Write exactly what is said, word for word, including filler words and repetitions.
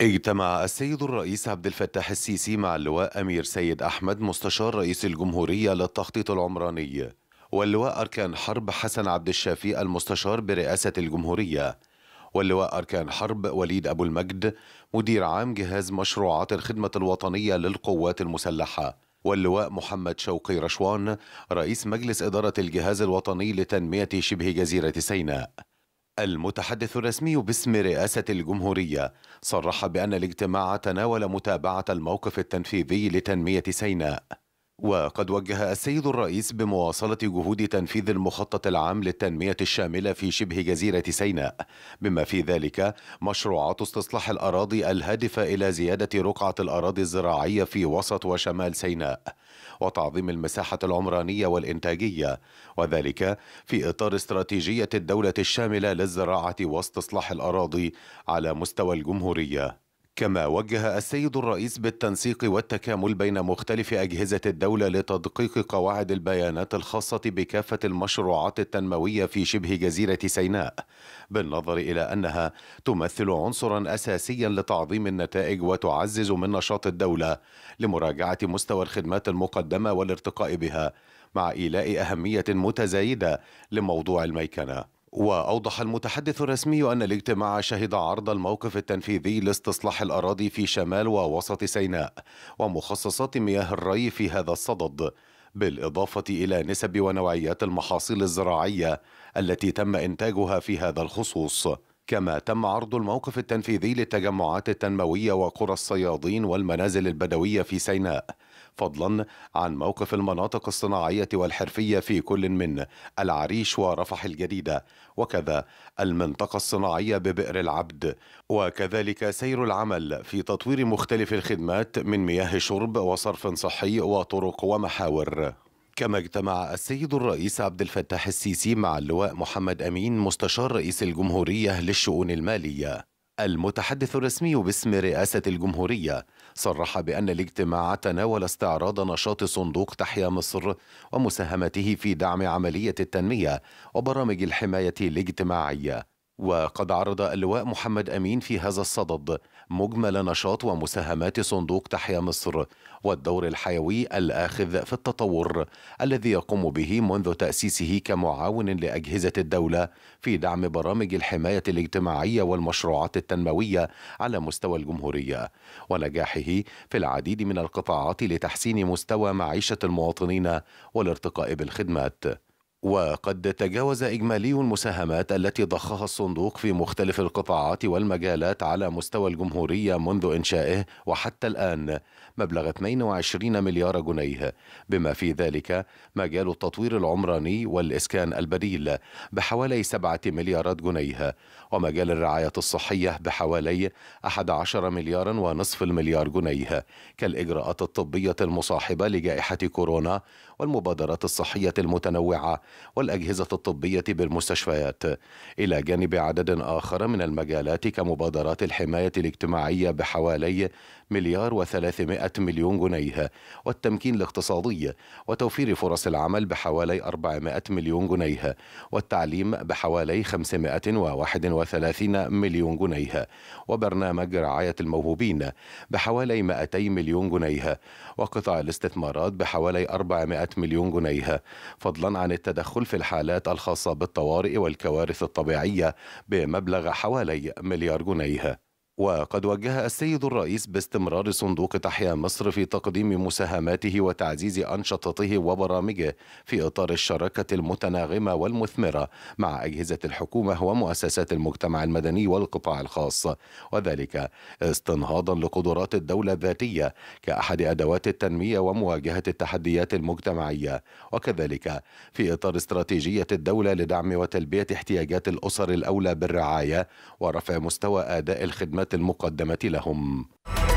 اجتمع السيد الرئيس عبد الفتاح السيسي مع اللواء أمير سيد أحمد مستشار رئيس الجمهورية للتخطيط العمراني، واللواء أركان حرب حسن عبد الشافي المستشار برئاسة الجمهورية، واللواء أركان حرب وليد أبو المجد مدير عام جهاز مشروعات الخدمة الوطنية للقوات المسلحة، واللواء محمد شوقي رشوان رئيس مجلس إدارة الجهاز الوطني لتنمية شبه جزيرة سيناء. المتحدث الرسمي باسم رئاسة الجمهورية صرح بأن الاجتماع تناول متابعة الموقف التنفيذي لتنمية سيناء، وقد وجه السيد الرئيس بمواصلة جهود تنفيذ المخطط العام للتنمية الشاملة في شبه جزيرة سيناء، بما في ذلك مشروعات استصلاح الأراضي الهادفة إلى زيادة رقعة الأراضي الزراعية في وسط وشمال سيناء وتعظيم المساحة العمرانية والإنتاجية، وذلك في إطار استراتيجية الدولة الشاملة للزراعة واستصلاح الأراضي على مستوى الجمهورية. كما وجه السيد الرئيس بالتنسيق والتكامل بين مختلف أجهزة الدولة لتدقيق قواعد البيانات الخاصة بكافة المشروعات التنموية في شبه جزيرة سيناء، بالنظر إلى أنها تمثل عنصرا أساسيا لتعظيم النتائج وتعزز من نشاط الدولة لمراجعة مستوى الخدمات المقدمة والارتقاء بها، مع إيلاء أهمية متزايدة لموضوع الميكنة. وأوضح المتحدث الرسمي أن الاجتماع شهد عرض الموقف التنفيذي لاستصلاح الأراضي في شمال ووسط سيناء ومخصصات مياه الري في هذا الصدد، بالإضافة إلى نسب ونوعيات المحاصيل الزراعية التي تم إنتاجها في هذا الخصوص. كما تم عرض الموقف التنفيذي للتجمعات التنموية وقرى الصيادين والمنازل البدوية في سيناء، فضلا عن موقف المناطق الصناعية والحرفية في كل من العريش ورفح الجديدة، وكذا المنطقة الصناعية ببئر العبد، وكذلك سير العمل في تطوير مختلف الخدمات من مياه شرب وصرف صحي وطرق ومحاور. كما اجتمع السيد الرئيس عبد الفتاح السيسي مع اللواء محمد أمين مستشار رئيس الجمهورية للشؤون المالية. المتحدث الرسمي باسم رئاسة الجمهورية صرح بأن الاجتماع تناول استعراض نشاط صندوق تحيا مصر ومساهمته في دعم عملية التنمية وبرامج الحماية الاجتماعية، وقد عرض اللواء محمد أمين في هذا الصدد مجمل نشاط ومساهمات صندوق تحيا مصر والدور الحيوي الآخذ في التطور الذي يقوم به منذ تأسيسه كمعاون لأجهزة الدولة في دعم برامج الحماية الاجتماعية والمشروعات التنموية على مستوى الجمهورية، ونجاحه في العديد من القطاعات لتحسين مستوى معيشة المواطنين والارتقاء بالخدمات. وقد تجاوز إجمالي المساهمات التي ضخها الصندوق في مختلف القطاعات والمجالات على مستوى الجمهورية منذ إنشائه وحتى الآن مبلغ اثنين وعشرين مليار جنيه، بما في ذلك مجال التطوير العمراني والإسكان البديل بحوالي سبعة مليارات جنيه، ومجال الرعاية الصحية بحوالي أحد عشر مليار ونصف المليار جنيه، كالإجراءات الطبية المصاحبة لجائحة كورونا والمبادرات الصحية المتنوعة والأجهزة الطبية بالمستشفيات، إلى جانب عدد آخر من المجالات كمبادرات الحماية الاجتماعية بحوالي مليار وثلاثمائة مليون جنيه، والتمكين الاقتصادي وتوفير فرص العمل بحوالي أربعمائة مليون جنيه، والتعليم بحوالي خمسمائة وواحد وثلاثين مليون جنيه، وبرنامج رعاية الموهوبين بحوالي مائتي مليون جنيه، وقطاع الاستثمارات بحوالي أربعمائة مليون جنيه، فضلا عن التدخل في الحالات الخاصة بالطوارئ والكوارث الطبيعية بمبلغ حوالي مليار جنيه. وقد وجه السيد الرئيس باستمرار صندوق تحيا مصر في تقديم مساهماته وتعزيز أنشطته وبرامجه في إطار الشراكة المتناغمة والمثمرة مع أجهزة الحكومة ومؤسسات المجتمع المدني والقطاع الخاص، وذلك استنهاضا لقدرات الدولة الذاتية كأحد أدوات التنمية ومواجهة التحديات المجتمعية، وكذلك في إطار استراتيجية الدولة لدعم وتلبية احتياجات الأسر الأولى بالرعاية ورفع مستوى أداء الخدمات المقدمة لهم.